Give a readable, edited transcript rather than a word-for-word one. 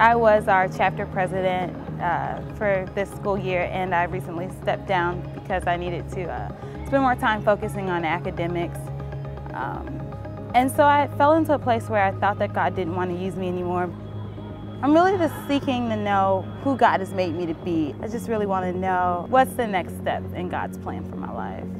I was our chapter president for this school year, and I recently stepped down because I needed to spend more time focusing on academics. And so I fell into a place where I thought that God didn't want to use me anymore. I'm really just seeking to know who God has made me to be. I just really want to know what's the next step in God's plan for my life.